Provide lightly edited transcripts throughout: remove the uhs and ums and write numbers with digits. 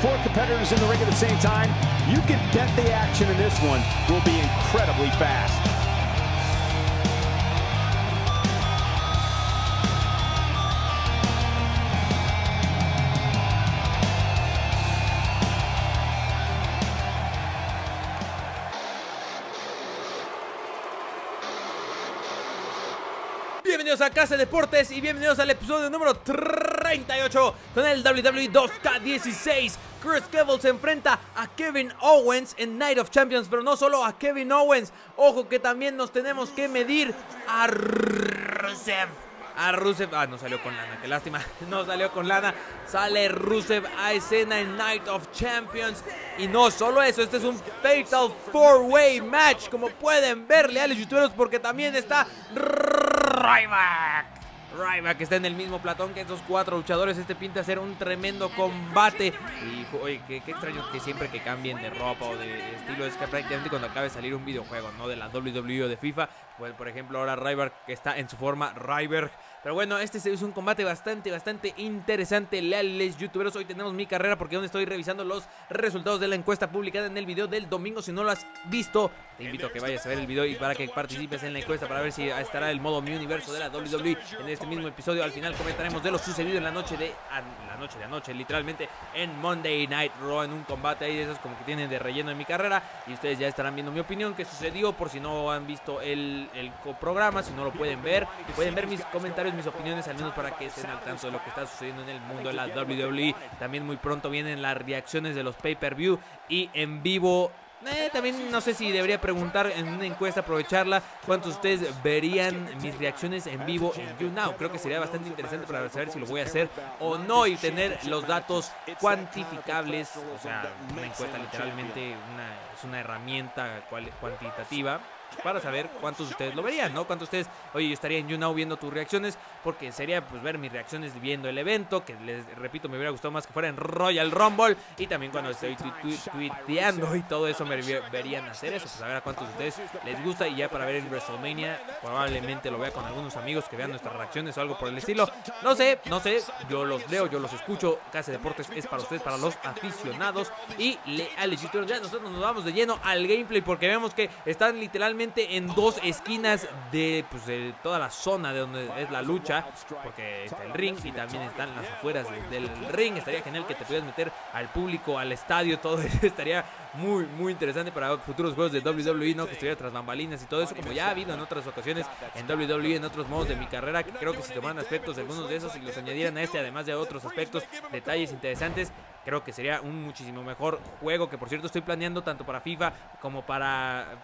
four competitors in the ring at the same time, you can bet the action in this one will be incredibly fast. Bienvenidos a KC Deportes y bienvenidos al episodio número 38 con el WWE 2K16. Chris Kevil se enfrenta a Kevin Owens en Night of Champions, pero no solo a Kevin Owens. Ojo que también nos tenemos que medir a Rusev. Ah, no salió con lana, qué lástima. No salió con lana. Sale Rusev a escena en Night of Champions. Y no solo eso, este es un Fatal Four Way Match, como pueden ver, leales youtuberos, porque también está Ryback está en el mismo platón que estos cuatro luchadores. Este pinta a ser un tremendo combate. Y oye, qué extraño que siempre que cambien de ropa o de estilo, es que prácticamente cuando acabe de salir un videojuego, ¿no? De la WWE o de FIFA, pues por ejemplo ahora Ryback que está en su forma Ryback. Pero bueno, este es un combate bastante interesante, leales youtuberos. Hoy tenemos mi carrera porque donde estoy revisando los resultados de la encuesta publicada en el video del domingo. Si no lo has visto, te invito a que vayas a ver el video y para que participes en la encuesta para ver si estará el modo Mi Universo de la WWE en este mismo episodio. Al final comentaremos de lo sucedido en la noche de anoche, literalmente en Monday Night Raw, en un combate ahí de esos como que tienen de relleno en mi carrera, y ustedes ya estarán viendo mi opinión, qué sucedió, por si no han visto el programa. Si no lo pueden ver mis comentarios, mis opiniones, al menos para que estén al tanto de lo que está sucediendo en el mundo de la WWE. También muy pronto vienen las reacciones de los pay-per-view y en vivo. También no sé si debería preguntar en una encuesta, aprovecharla, cuántos de ustedes verían mis reacciones en vivo en YouNow. Creo que sería bastante interesante para saber si lo voy a hacer o no y tener los datos cuantificables. O sea, una encuesta literalmente es una herramienta cuantitativa para saber cuántos de ustedes lo verían, ¿no? Cuántos de ustedes, oye, yo estaría en YouNow viendo tus reacciones, porque sería pues ver mis reacciones viendo el evento, que les repito, me hubiera gustado más que fuera en Royal Rumble, y también cuando estoy tuiteando y todo eso, me verían hacer eso, pues a ver a cuántos de ustedes les gusta, y ya para ver en WrestleMania, probablemente lo vea con algunos amigos que vean nuestras reacciones o algo por el estilo. No sé, yo los leo, yo los escucho. KC Deportes es para ustedes, para los aficionados y leales youtuberos. Ya nosotros nos vamos de lleno al gameplay, porque vemos que están literalmente en dos esquinas de toda la zona de donde es la lucha, porque está el ring y también están las afueras del ring. Estaría genial que te pudieras meter al público, al estadio, todo eso estaría muy interesante para futuros juegos de WWE, ¿no? Que estuviera tras bambalinas y todo eso, como ya ha habido en otras ocasiones en WWE, en otros modos de mi carrera, que creo que si tomaran aspectos de algunos de esos y los añadieran a este, además de otros aspectos, detalles interesantes, creo que sería un muchísimo mejor juego, que por cierto estoy planeando tanto para FIFA como para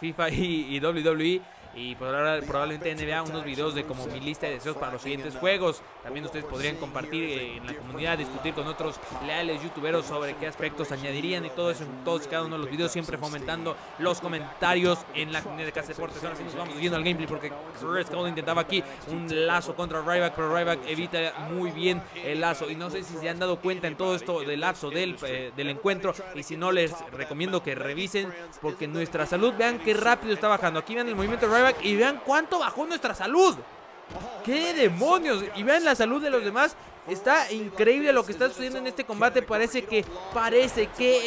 FIFA y WWE, y probablemente NBA, unos videos de como mi lista de deseos para los siguientes juegos. También ustedes podrían compartir en la comunidad, discutir con otros leales youtuberos sobre qué aspectos añadirían y todo eso en todos cada uno de los videos, siempre fomentando los comentarios en la comunidad de KC Deportes. Ahora sí nos vamos viendo al gameplay, porque Chris Kevil intentaba aquí un lazo contra Ryback, pero Ryback evita muy bien el lazo, y no sé si se han dado cuenta en todo esto del lapso del encuentro, y si no les recomiendo que revisen, porque nuestra salud, vean qué rápido está bajando. Aquí vean el movimiento de Ryback y vean cuánto bajó nuestra salud. ¡Qué demonios! Y vean la salud de los demás. Está increíble lo que está sucediendo en este combate. Parece que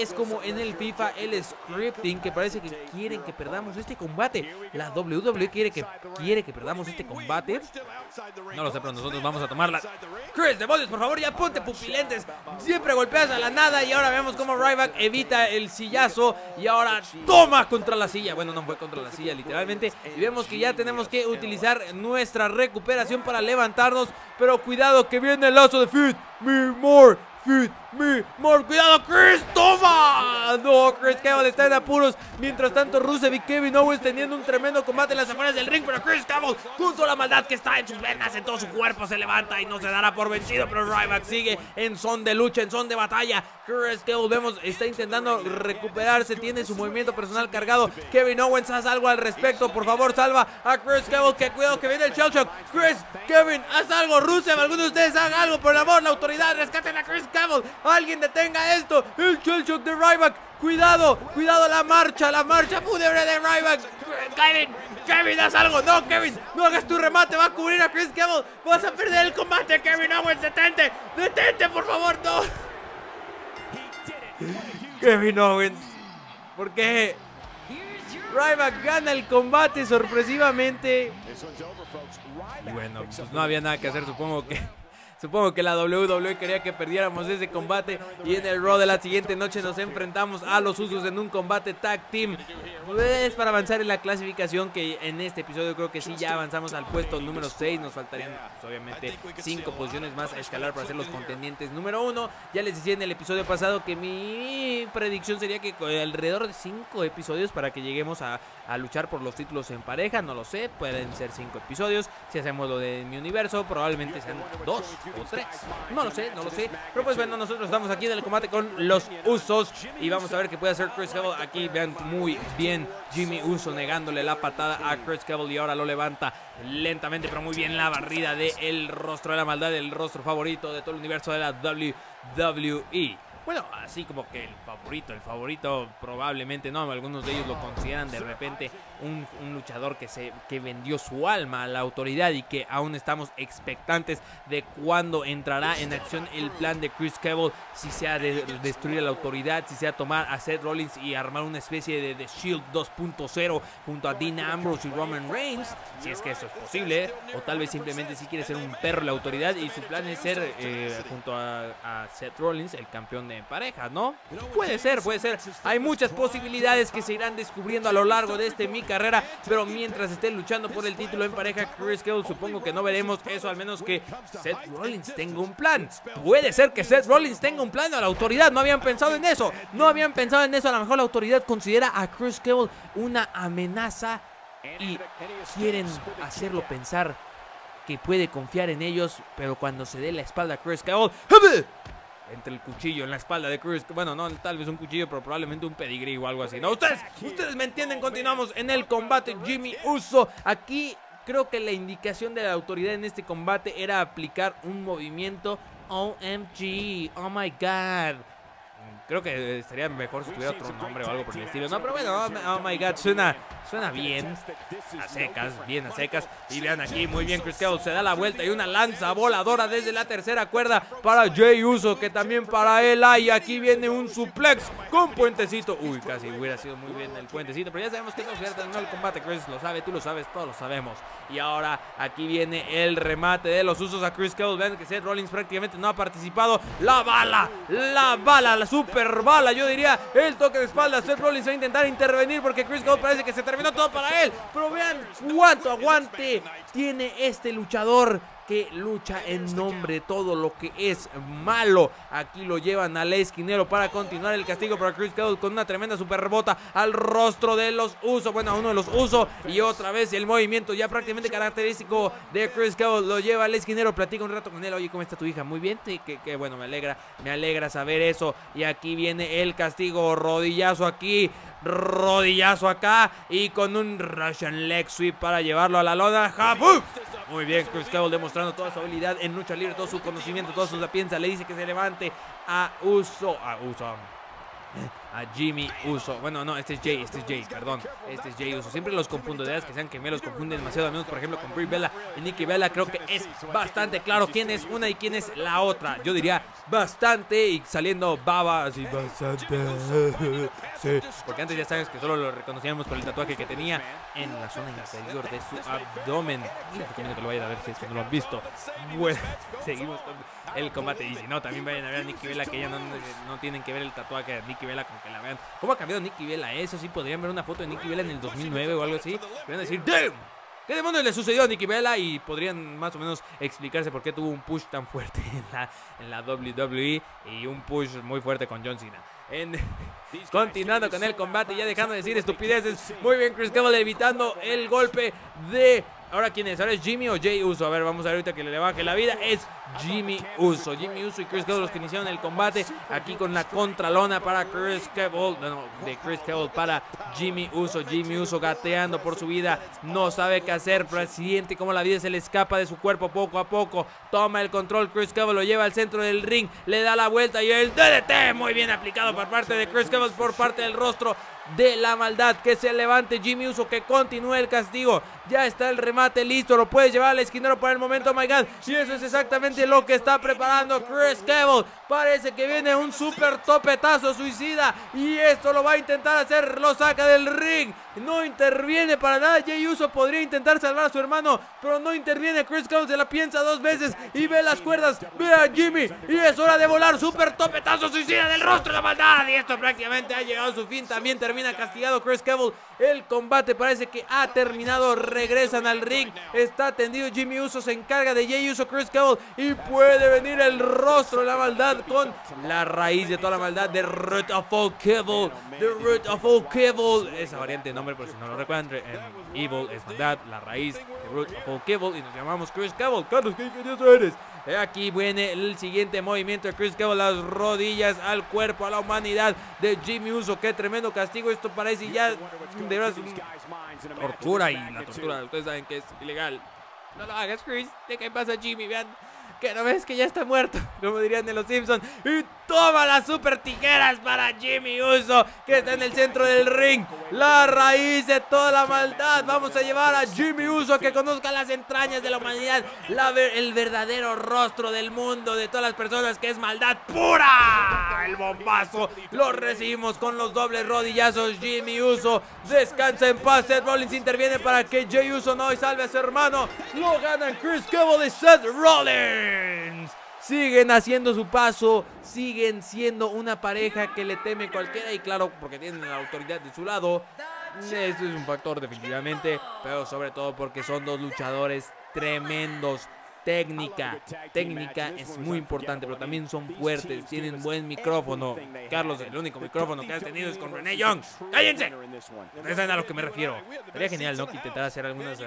es como en el FIFA, el scripting, que parece que quieren que perdamos este combate. La WWE quiere que perdamos este combate. No lo sé, pero nosotros vamos a tomarla. Chris, demonios, por favor, ya ponte pupilentes. Siempre golpeas a la nada. Y ahora vemos cómo Ryback evita el sillazo y ahora toma contra la silla. Bueno, no fue contra la silla, literalmente. Y vemos que ya tenemos que utilizar nuestra recuperación para levantarnos. Pero cuidado que viene el lazo de Feed Me More. Cuidado, Chris, toma. No, Chris Kevil está en apuros. Mientras tanto, Rusev y Kevin Owens teniendo un tremendo combate en las afueras del ring, pero Chris Kevil, con toda la maldad que está en sus venas, en todo su cuerpo, se levanta y no se dará por vencido, pero Ryback sigue en son de lucha, en son de batalla. Chris Kevil, vemos, está intentando recuperarse, tiene su movimiento personal cargado. Kevin Owens, haz algo al respecto, por favor, salva a Chris Kevil, que cuidado que viene el shell shock. Chris, Kevin, haz algo. Rusev, alguno de ustedes haga algo, por el amor, la autoridad, rescaten a Chris Kevil. Alguien detenga esto, el shell shock de Ryback. Cuidado la marcha fúnebre de Ryback. Kevin, haz algo. No, Kevin, no hagas tu remate, va a cubrir a Chris Kevil, vas a perder el combate. Kevin Owens, detente, por favor, no. Kevin Owens. Porque Ryback gana el combate sorpresivamente. Y bueno, pues no había nada que hacer, supongo que la WWE quería que perdiéramos ese combate. Y en el Raw de la siguiente noche nos enfrentamos a los Usos en un combate tag team, pues para avanzar en la clasificación, que en este episodio creo que sí ya avanzamos al puesto número 6. Nos faltarían pues, obviamente 5 posiciones más a escalar para ser los contendientes número 1. Ya les decía en el episodio pasado que mi predicción sería que alrededor de 5 episodios para que lleguemos a luchar por los títulos en pareja. No lo sé, pueden ser 5 episodios. Si hacemos lo de mi universo probablemente sean 2 o 3, no lo sé, pero pues bueno, nosotros estamos aquí en el combate con los Usos y vamos a ver qué puede hacer Chris Kevil. Aquí vean muy bien Jimmy Uso negándole la patada a Chris Kevil y ahora lo levanta lentamente, pero muy bien la barrida del rostro de la maldad, el rostro favorito de todo el universo de la WWE. Bueno, así como que el favorito probablemente no, algunos de ellos lo consideran de repente un luchador que vendió su alma a la autoridad y que aún estamos expectantes de cuándo entrará en acción el plan de Chris Kevil, si sea de destruir a la autoridad, si sea tomar a Seth Rollins y armar una especie de Shield 2.0 junto a Dean Ambrose y Roman Reigns, si es que eso es posible, o tal vez simplemente si quiere ser un perro de la autoridad y su plan es ser junto a Seth Rollins el campeón de en pareja, ¿no? Puede ser. Hay muchas posibilidades que se irán descubriendo a lo largo de mi carrera, pero mientras esté luchando por el título en pareja Chris Kevil, supongo que no veremos eso, al menos que Seth Rollins tenga un plan. Puede ser que Seth Rollins tenga un plan a la autoridad. No habían pensado en eso. A lo mejor la autoridad considera a Chris Kevil una amenaza y quieren hacerlo pensar que puede confiar en ellos, pero cuando se dé la espalda a Chris Kevil, entre el cuchillo en la espalda de Chris, bueno, no, tal vez un cuchillo, pero probablemente un pedigrí o algo así, ¿no? Ustedes me entienden. Continuamos en el combate. Jimmy Uso, aquí creo que la indicación de la autoridad en este combate era aplicar un movimiento OMG, oh my god. Creo que estaría mejor si tuviera otro nombre o algo por el estilo, ¿no? Pero bueno, oh my god, suena bien a secas. Y vean aquí, muy bien, Chris Kevil se da la vuelta y una lanza voladora desde la tercera cuerda para Jey Uso, que también para él hay. Aquí viene un suplex con puentecito. Uy, casi hubiera sido muy bien el puentecito, pero ya sabemos que no se terminó el combate. Chris lo sabe, tú lo sabes, todos lo sabemos. Y ahora aquí viene el remate de los Usos a Chris Kevil. Vean que Seth Rollins prácticamente no ha participado. La bala, la super bala, yo diría el toque de espalda. Seth Rollins va a intentar intervenir porque Chris Kevil parece que se terminó todo para él, pero vean cuánto aguante tiene este luchador que lucha en nombre de todo lo que es malo. Aquí lo llevan al esquinero para continuar el castigo para Chris Kevil con una tremenda super rebota al rostro de los Usos, bueno, a uno de los Usos, y otra vez el movimiento ya prácticamente característico de Chris Kevil. Lo lleva al esquinero, platica un rato con él. Oye, ¿cómo está tu hija? Muy bien, que bueno, me alegra saber eso. Y aquí viene el castigo, rodillazo aquí, rodillazo acá, y con un Russian leg sweep para llevarlo a la lona. ¡Jabú! Muy bien, Chris Kevil demostrando toda su habilidad en lucha libre, todo su conocimiento, toda su sapiencia. Le dice que se levante a Jimmy Uso. Bueno, no, este es Jey Uso. Siempre los confundo, de verdad que sean que me los confunden demasiado, amigos. Por ejemplo, con Brie Bella y Nikki Bella, creo que es bastante claro quién es una y quién es la otra. Yo diría bastante, y saliendo baba así bastante. Sí, porque antes ya sabes que solo lo reconocíamos por el tatuaje que tenía en la zona inferior de su abdomen. Recomiendo que lo vayan a ver si es que no lo han visto. Bueno, seguimos con el combate, y si no, también vayan a ver a Nikki Bella, que ya no tienen que ver el tatuaje de Nikki Bella con que la vean. ¿Cómo ha cambiado Nikki Bella? Eso sí, podrían ver una foto de Nikki Bella en el 2009 o algo así. Podrían decir, ¡damn! ¿Qué demonios le sucedió a Nikki Bella? Y podrían más o menos explicarse por qué tuvo un push tan fuerte en la WWE y un push muy fuerte con John Cena. Continuando con el combate, ya dejando de decir estupideces. Muy bien, Chris Kevil evitando el golpe de... ¿Ahora quién es? ¿Ahora es Jimmy o Jey Uso? A ver, vamos a ver ahorita que le baje la vida. Es Jimmy Uso. Jimmy Uso y Chris Kevil los que iniciaron el combate. Aquí con la contralona para Chris Kevil. De Chris Kevil para Jimmy Uso. Jimmy Uso gateando por su vida. No sabe qué hacer. Presidente, como la vida se le escapa de su cuerpo poco a poco. Toma el control. Chris Kevil lo lleva al centro del ring. Le da la vuelta y el DDT. Muy bien aplicado por parte de Chris Kevil, por parte del rostro de la maldad. Que se levante Jimmy Uso, que continúe el castigo. Ya está el remate combate, listo, lo puede llevar al esquinero por el momento, oh my God, y eso es exactamente lo que está preparando Chris Kevil. Parece que viene un super topetazo suicida y esto lo va a intentar hacer, lo saca del ring, no interviene para nada. Jey Uso podría intentar salvar a su hermano, pero no interviene. Chris Kevil se la piensa dos veces y ve las cuerdas, ve a Jimmy y es hora de volar, super topetazo suicida del rostro de la maldad, y esto prácticamente ha llegado a su fin. También termina castigado Chris Kevil. El combate parece que ha terminado, regresan al ring, está tendido Jimmy Uso, se encarga de Jey Uso Chris Kevil y puede venir el rostro de la maldad con la raíz de toda la maldad, The Root of All Kevil, The Root of All Kevil, esa variante de nombre por si no lo recuerdan, Evil es maldad, la raíz, The Root of All Kevil, y nos llamamos Chris Kevil. Carlos, qué ingenioso eres. Aquí viene el siguiente movimiento de Chris Kevil, las rodillas al cuerpo, a la humanidad de Jimmy Uso. Qué tremendo castigo, esto parece ya de verdad tortura, y la tortura ustedes saben que es ilegal. No lo hagas, Chris, ¿de qué pasa Jimmy? Vean, que no ves que ya está muerto, como dirían de los Simpsons. Y toma las super tijeras para Jimmy Uso, que está en el centro del ring, la raíz de toda la maldad. Vamos a llevar a Jimmy Uso, que conozca las entrañas de la humanidad, el verdadero rostro del mundo, de todas las personas, que es maldad pura. El bombazo lo recibimos con los dobles rodillazos. Jimmy Uso descansa en paz. Seth Rollins interviene para que Jey Uso no salve a su hermano, lo ganan Chris Kevil y Seth Rollins. Siguen haciendo su paso, siguen siendo una pareja que le teme cualquiera, y claro, porque tienen la autoridad de su lado. Esto es un factor definitivamente, pero sobre todo porque son dos luchadores tremendos. Técnica es muy importante, pero también son fuertes, tienen buen micrófono. Carlos, el único micrófono que has tenido es con Renee Young. ¡Cállense! Ustedes saben a lo que me refiero. Sería genial, ¿no?, que intentara hacer algunas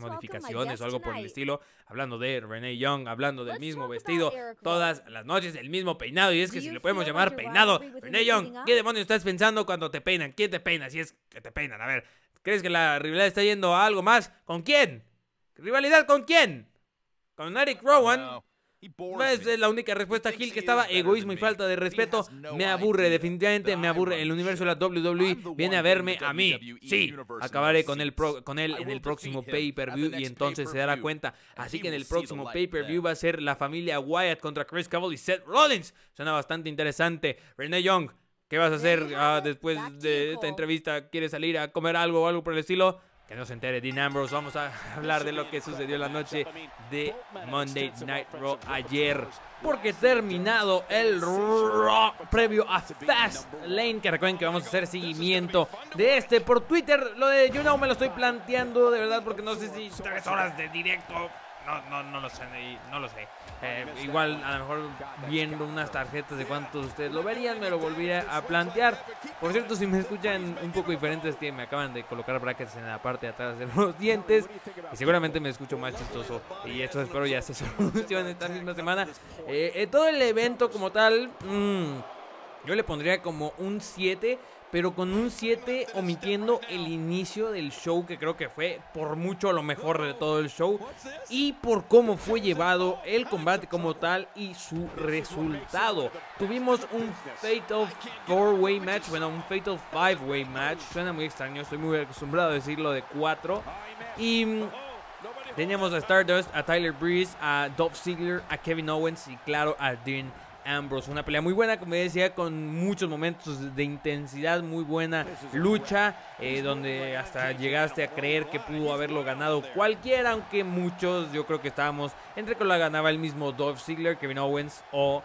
modificaciones o algo por el estilo, hablando de Renee Young, hablando del mismo vestido, todas las noches el mismo peinado, y es que si le podemos llamar peinado. Renee Young, ¿qué demonios estás pensando cuando te peinan? ¿Quién te peina? Si es que te peinan, a ver, ¿crees que la rivalidad está yendo a algo más? ¿Con quién? ¿Rivalidad con quién? ¿Con Eric Rowan? No es la única respuesta, Gil, que estaba egoísmo y falta de respeto. Me aburre, definitivamente me aburre. El universo de la WWE viene a verme a mí. Sí, acabaré con él en el próximo pay-per-view, y entonces se dará cuenta. Así que en el próximo pay-per-view va a ser la familia Wyatt contra Chris Kevil y Seth Rollins. Suena bastante interesante. Renee Young, ¿qué vas a hacer después de esta entrevista? ¿Quieres salir a comer algo o algo por el estilo? Que no se entere Dean Ambrose. Vamos a hablar de lo que sucedió la noche de Monday Night Raw ayer, porque terminado el Raw previo a Fast Lane, que recuerden que vamos a hacer seguimiento de este por Twitter. Lo de YouNow me lo estoy planteando de verdad, porque no sé si 3 horas de directo, no lo sé, igual a lo mejor viendo unas tarjetas de cuántos ustedes lo verían, me lo volvería a plantear. Por cierto, si me escuchan un poco diferente es que me acaban de colocar brackets en la parte de atrás de los dientes, y seguramente me escucho más chistoso, y esto espero ya se solucione esta misma semana. Todo el evento como tal, yo le pondría como un 7, pero con un 7 omitiendo el inicio del show, que creo que fue por mucho lo mejor de todo el show, y por cómo fue llevado el combate como tal y su resultado. Tuvimos un Fatal Four Way Match, bueno, un Fatal Five Way Match, suena muy extraño, estoy muy acostumbrado a decirlo de 4, y teníamos a Stardust, a Tyler Breeze, a Dolph Ziggler, a Kevin Owens y claro a Dean Ambrose. Una pelea muy buena, como decía, con muchos momentos de intensidad, muy buena lucha, donde hasta llegaste a creer que pudo haberlo ganado cualquiera, aunque muchos, yo creo que estábamos entre que la ganaba el mismo Dolph Ziggler, Kevin Owens o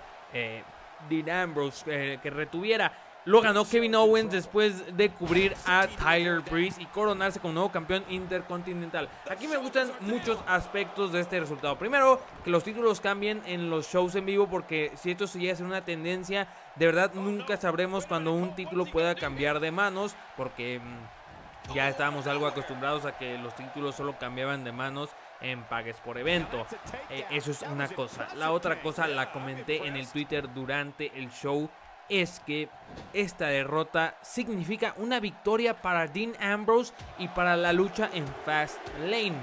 Dean Ambrose, que retuviera. Lo ganó Kevin Owens después de cubrir a Tyler Breeze y coronarse como nuevo campeón intercontinental. Aquí me gustan muchos aspectos de este resultado. Primero, que los títulos cambien en los shows en vivo, porque si esto sigue a ser una tendencia, de verdad nunca sabremos cuando un título pueda cambiar de manos, porque ya estábamos algo acostumbrados a que los títulos solo cambiaban de manos en pagues por evento. Eso es una cosa. La otra cosa, la comenté en el Twitter durante el show, es que esta derrota significa una victoria para Dean Ambrose y para la lucha en Fast Lane.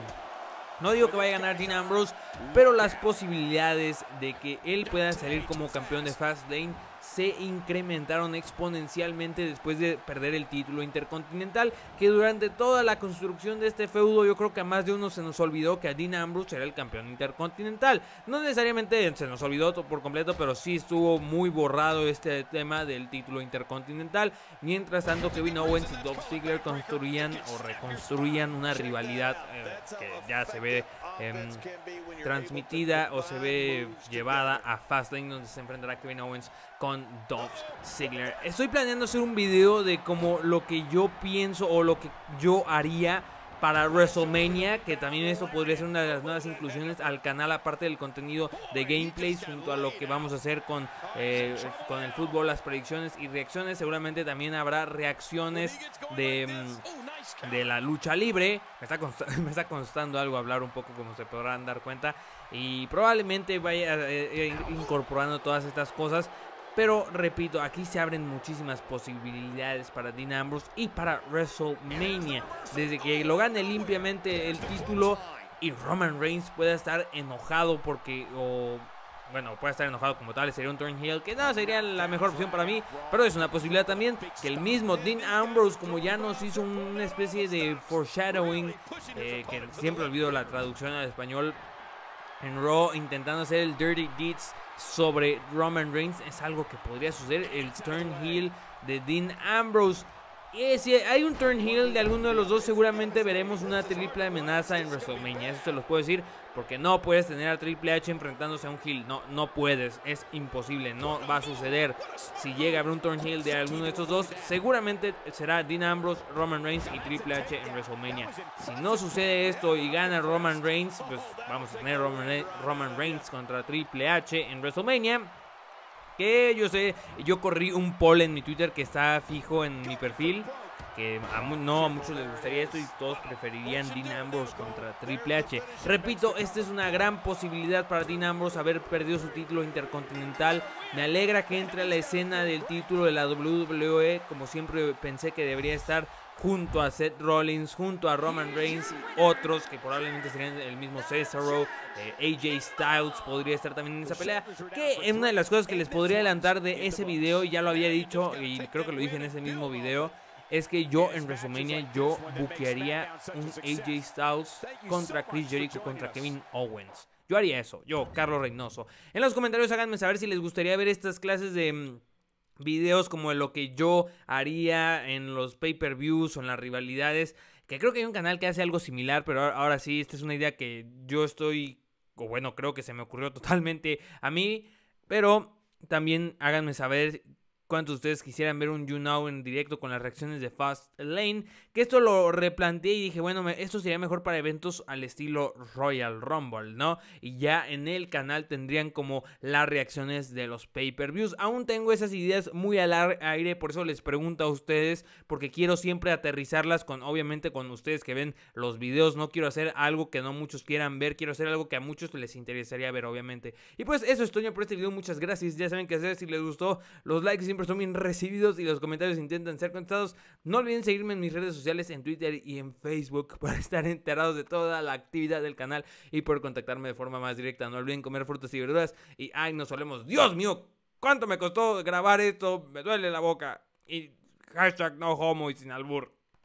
No digo que vaya a ganar Dean Ambrose, pero las posibilidades de que él pueda salir como campeón de Fast Lane se incrementaron exponencialmente después de perder el título intercontinental, que durante toda la construcción de este feudo yo creo que a más de uno se nos olvidó que a Dean Ambrose era el campeón intercontinental. No necesariamente se nos olvidó por completo, pero sí estuvo muy borrado este tema del título intercontinental. Mientras tanto, Kevin Owens y Dolph Ziggler construían o reconstruían una rivalidad que ya se ve transmitida o se ve llevada a Fast Lane, donde se enfrentará Kevin Owens con Dolph Ziggler. Estoy planeando hacer un video de como lo que yo pienso o lo que yo haría para WrestleMania, que también esto podría ser una de las nuevas inclusiones al canal, aparte del contenido de gameplays, junto a lo que vamos a hacer con el fútbol, las predicciones y reacciones. Seguramente también habrá reacciones de la lucha libre. Me está costando algo hablar un poco, como se podrán dar cuenta, y probablemente vaya incorporando todas estas cosas. Pero repito, aquí se abren muchísimas posibilidades para Dean Ambrose y para WrestleMania. Desde que lo gane limpiamente el título y Roman Reigns pueda estar enojado porque... bueno, puede estar enojado como tal, sería un turn heel, que no sería la mejor opción para mí, pero es una posibilidad también. Que el mismo Dean Ambrose, como ya nos hizo una especie de foreshadowing, que siempre olvido la traducción al español, en Raw, intentando hacer el Dirty Deeds sobre Roman Reigns, es algo que podría suceder, el turn heel de Dean Ambrose. Y si hay un turn heel de alguno de los dos, seguramente veremos una triple amenaza en WrestleMania. Eso se los puedo decir, porque no puedes tener a Triple H enfrentándose a un heel. No puedes, es imposible, no va a suceder. Si llega a haber un turn heel de alguno de estos dos, seguramente será Dean Ambrose, Roman Reigns y Triple H en WrestleMania. Si no sucede esto y gana Roman Reigns, pues vamos a tener Roman Reigns contra Triple H en WrestleMania. Que yo sé, yo corrí un poll en mi Twitter que está fijo en mi perfil, que a muchos les gustaría esto y todos preferirían Dean Ambrose contra Triple H. Repito, esta es una gran posibilidad para Dean Ambrose haber perdido su título intercontinental. Me alegra que entre a la escena del título de la WWE, como siempre pensé que debería estar, junto a Seth Rollins, junto a Roman Reigns y otros que probablemente serían el mismo Cesaro, AJ Styles podría estar también en esa pelea. Que es una de las cosas que les podría adelantar de ese video, y ya lo había dicho y creo que lo dije en ese mismo video, es que yo en WrestleMania yo buquearía un AJ Styles contra Chris Jericho, contra Kevin Owens. Yo haría eso, yo, Carlos Reynoso. En los comentarios háganme saber si les gustaría ver estas clases de... videos como lo que yo haría en los pay-per-views o en las rivalidades, que creo que hay un canal que hace algo similar, pero ahora sí, esta es una idea que yo estoy, o bueno, creo que se me ocurrió totalmente a mí, pero también háganme saber cuántos de ustedes quisieran ver un You Now en directo con las reacciones de Fast Lane, que esto lo replanteé y dije, bueno, esto sería mejor para eventos al estilo Royal Rumble, ¿no? Y ya en el canal tendrían como las reacciones de los pay-per-views. Aún tengo esas ideas muy al aire, por eso les pregunto a ustedes, porque quiero siempre aterrizarlas con, obviamente, con ustedes que ven los videos. No quiero hacer algo que no muchos quieran ver, quiero hacer algo que a muchos les interesaría ver, obviamente. Y pues eso es todo por este video, muchas gracias, ya saben qué hacer. Si les gustó, los likes siempre son bien recibidos y los comentarios intentan ser contestados. No olviden seguirme en mis redes sociales, en Twitter y en Facebook, para estar enterados de toda la actividad del canal y por contactarme de forma más directa. No olviden comer frutas y verduras y ay, nos solemos. Dios mío, cuánto me costó grabar esto, me duele la boca. Y hashtag no homo y sin albur.